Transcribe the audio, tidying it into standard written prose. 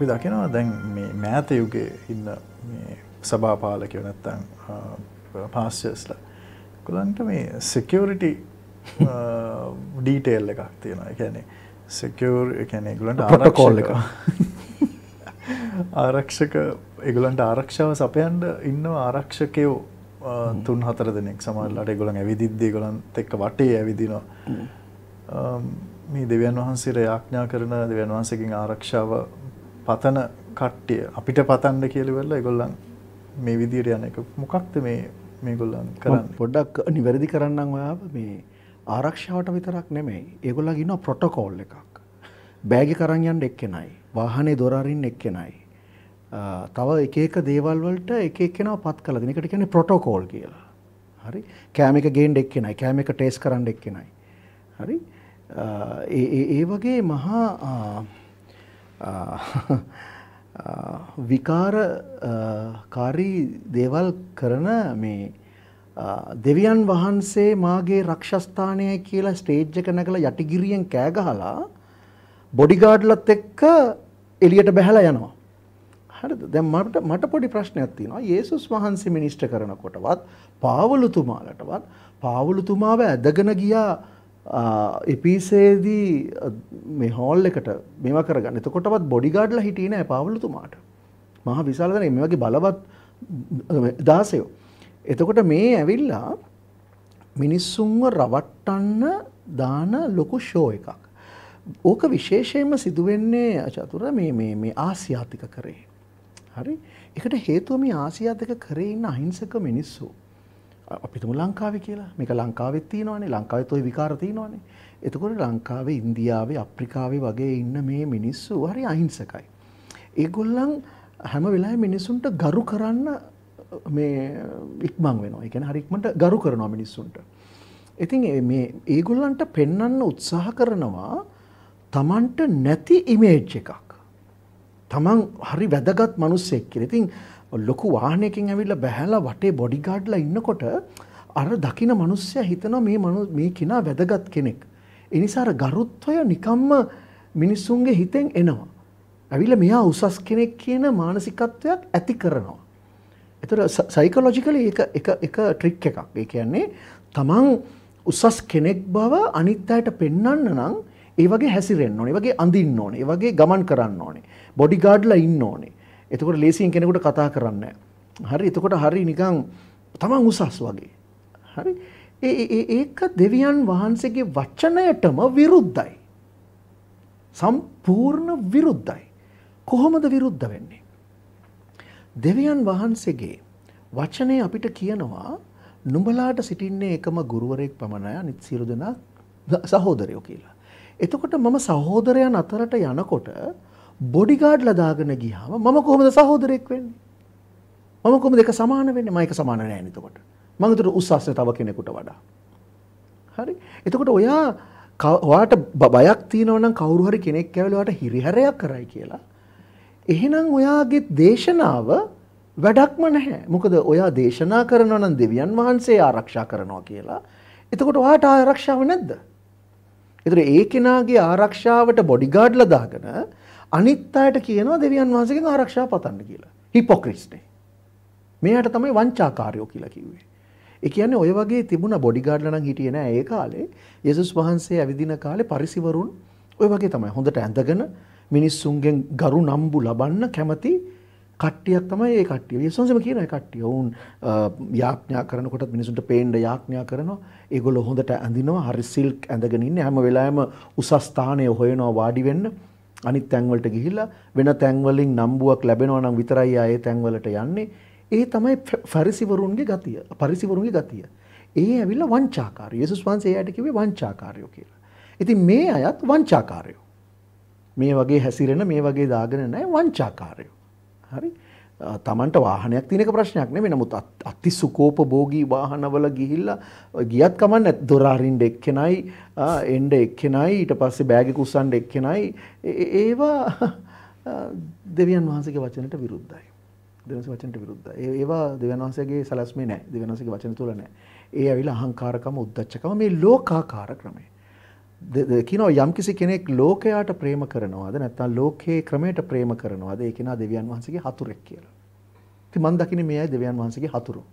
අපි දකිනවා දැන් මේ මෑත යුගයේ ඉන්න මේ සභාපාලකයෝ නැත්තම් පාස්චර්ස්ලා ඒගොල්ලන්ට මේ security detail එකක් තියෙනවා. ඒ කියන්නේ secure ඒ කියන්නේ ඒගොල්ලන්ට protocol එක ආරක්ෂක ඒගොල්ලන්ට ආරක්ෂාව සපයන්න ඉන්න ආරක්ෂකයෝ 3-4 දෙනෙක් සමහරවිට ඒගොල්ලන් ඇවිදිද්දී ඒගොල්ලන්ත් එක්ක වටේ ඇවිදිනවා. මේ දෙවියන් වහන්සේට යාඥා කරන දෙවියන් වහන්සේගෙන් ආරක්ෂාව පතන කට්ටිය අපිට පතන්න කියලා ඉවරලා ඒගොල්ලන් මේ විදියට යන එක මොකක්ද මේ මේගොල්ලන් කරන්නේ? පොඩ්ඩක් නිවැරදි කරන්නම් ඔයාව මේ ආරක්ෂාවට විතරක් නෙමෙයි ඒගොල්ලන් ඉන්න ප්‍රොටෝකෝල් එකක්. බෑග් එක කරන් යන්න එක්කෙනයි, වාහනේ දොර අරින්න එක්කෙනයි. තව එක එක දේවල් වලට එක එක්කෙනාව පත් කරලා දෙන එකට කියන්නේ ප්‍රොටෝකෝල් කියලා. හරි? කැම එක ගේන්න එක්කෙනයි, කැම එක ටෙස්ට් කරන්න එක්කෙනයි. හරි? ඒ වගේ මහා විකාරකාරී දේවල් කරන මේ දෙවියන් වහන්සේ මාගේ රක්ෂස්ථානයයි කියලා ස්ටේජ් එක නැගලා යටිගිරියෙන් කෑ ගහලා බොඩිගාඩ්ලාත් එක්ක එළියට බහලා යනවා. හරිද? දැන් මට පොඩි ප්‍රශ්නයක් තියෙනවා. යේසුස් වහන්සේ මිනිස්ටර් කරනකොටවත් පාවුලතුමාලටවත් පාවුලතුමාව ඇදගෙන ගියා එපිසේදී මේ හෝල් එකට මේවා කරගන්න. එතකොටවත් බොඩිගාඩ්ලා හිටියේ නෑ පාවුලතුමාට. මහා විශාල දෙනෙක් මේ වගේ බලවත් දාසයෝ. එතකොට මේ ඇවිල්ලා මිනිස්සුන්ව රවට්ටන්න දාන ලොකු ෂෝ එකක්. ඕක විශේෂයෙන්ම සිදු වෙන්නේ චතුර මේ ආසියාතික කරේ. හරි? ඒකට හේතුව මේ ආසියාතික කරේ ඉන්න අහිංසක මිනිස්සු. අපි තුමු ලංකාවේ කියලා. මේක ලංකාවෙත් තියෙනවානේ. ලංකාවෙත් ওই විකාර තියෙනවානේ. එතකොට ලංකාවේ, ඉන්දියාවේ, අප්‍රිකාවේ වගේ ඉන්න මේ මිනිස්සු හරි අහිංසකයි. ඒගොල්ලන් හැම වෙලාවෙම මිනිසුන්ට ගරු කරන්න මේ ඉක්මන් වෙනවා. ඒ කියන්නේ හරි ඉක්මනට ගරු කරනවා මිනිස්සුන්ට. ඉතින් මේ ඒගොල්ලන්ට පෙන්වන්න උත්සාහ කරනවා තමන්ට නැති ඉමේජ් එකක්. තමන් හරි වැදගත් මිනිස්සෙක් කියලා. ඉතින් ලොකු වාහනයකින් ඇවිල්ලා බැහැලා වටේ බොඩිගාඩ්ලා ඉන්නකොට අර දකින්න මිනිස්සයා හිතනවා මේ කෙනා වැදගත් කෙනෙක්. ඒ නිසා අර ගරුත්වය නිකම්ම මිනිසුන්ගේ හිතෙන් එනවා. ඇවිල්ලා මෙයා උසස් කෙනෙක් කියන මානසිකත්වයක් ඇති කරනවා. ඒතර සයිකොලොජිකලි ඒක ට්‍රික් එකක්. ඒ කියන්නේ තමන් උසස් කෙනෙක් බව අනිත් අයට පෙන්වන්න නම් ඒ වගේ හැසිරෙන්න ඕනේ, ඒ වගේ අඳින්න ඕනේ, ඒ වගේ ගමන් කරන්න ඕනේ, බොඩිගාඩ්ලා ඉන්න ඕනේ. එතකොට ලේසියෙන් කෙනෙකුට කතා කරන්න නෑ. හරි? එතකොට හරි නිකන් තමන් උසස් වගේ. හරි? ඒක දෙවියන් වහන්සේගේ වචනයටම විරුද්ධයි. සම්පූර්ණ විරුද්ධයි. කොහොමද විරුද්ධ වෙන්නේ? දෙවියන් වහන්සේගේ වචනේ අපිට කියනවා නුඹලාට සිටින්නේ එකම ගුරුවරයෙක් පමණයි, අනිත් සියලු දෙනා සහෝදරයෝ කියලා. එතකොට මම සහෝදරයන් අතරට යනකොට බොඩිගාඩ්ලා දාගෙන ගියාම මම කොහොමද සහෝදරයෙක් වෙන්නේ? මම කොහොමද එක සමාන වෙන්නේ? මම එක සමාන නෑ නේද? එතකොට මම උතර උස්සස්නේ තව කෙනෙකුට වඩා. හරි? එතකොට ඔයා ඔයාට බයක් තියෙනවා නම් කවුරු හරි කෙනෙක් කැවිලා ඔයාට හිරිහැරයක් කරයි කියලා එහෙනම් ඔයාගේ දේශනාව වැඩක්ම නැහැ. මොකද ඔයා දේශනා කරනවා නම් දෙවියන් වහන්සේ ආරක්ෂා කරනවා කියලා. එතකොට ඔයාට ආරක්ෂාව නැද්ද? ඒතර ඒ කෙනාගේ ආරක්ෂාවට බොඩිගාඩ්ලා දාගෙන අනිත් අයට කියනවා දෙවියන් වහන්සේගෙන් ආරක්ෂාව පතන්න කියලා. හිපොක්‍රිට්ස්නේ. මෙයාට තමයි වංචාකාරයෝ කියලා කිව්වේ. ඒ කියන්නේ ඔය වගේ තිබුණ බොඩිගාඩ්ලා නම් හිටියේ නෑ ඒ කාලේ. යේසුස් වහන්සේ ඇවිදින කාලේ පරිසිවරුන් ඔය වගේ තමයි හොඳට ඇඳගෙන මිනිස්සුන්ගෙන් ගරු නම්බු ලබන්න කැමති කට්ටියක් තමයි ඒ කට්ටිය. යේසුස්ම කියන ඒ කට්ටිය. වුන් යාඥා කරනකොටත් මිනිසුන්ට පේන්න යාඥා කරනවා. ඒගොල්ලෝ හොඳට අඳිනවා, හරි සිල්ක් ඇඳගෙන ඉන්නේ. හැම වෙලාවෙම උසස් ස්ථානය හොයනවා වාඩි වෙන්න. අනිත් තැන් වලට ගිහිල්ලා වෙන තැන් වලින් නම්බුවක් ලැබෙනවා නම් විතරයි ආයේ තැන් වලට යන්නේ. ඒ තමයි ෆරිසිවරුන්ගේ ගතිය. පරිසිවරුන්ගේ ගතිය. ඒ ඇවිල්ලා වංචාකාරයෝ. යේසුස් වහන්සේ එයාට කිව්වේ වංචාකාරයෝ කියලා. ඉතින් මේ අයත් වංචාකාරයෝ. මේ වගේ හැසිරෙන, මේ වගේ දාගෙන නැහැ වංචාකාරයෝ. හරි? තමන්ට වාහනයක් තියෙන එක ප්‍රශ්නයක් නෙමෙයි. නමුත් අති සුකෝපභෝගී වාහනවල ගිහිල්ලා ගියත් කමක් නැත්. දොර අරින්න එක්කෙනයි, එන්න එක්කෙනයි, ඊට පස්සේ බෑග් එක උස්සන්න එක්කෙනයි. ඒවා දෙවියන් වහන්සේගේ වචනට විරුද්ධයි. දෙවියන් වහන්සේගේ වචනට විරුද්ධයි. ඒවා දෙවියන් වහන්සේගේ සලස්මේ නැහැ. දෙවියන් වහන්සේගේ වචන තුල නැහැ. ඒ ඇවිල්ලා අහංකාරකම, උද්දච්චකම, මේ ලෝකාකාර ක්‍රමය. කියනවා යම්කිසි කෙනෙක් ලෝකයට ප්‍රේම කරනවාද නැත්නම් ලෝකයේ ක්‍රමයට ප්‍රේම කරනවාද ඒ කෙනා දෙවියන් වහන්සේගේ හතුරෙක් කියලා. ඉතින් මම දකින්නේ මේ අය දෙවියන් වහන්සේගේ හතුරු.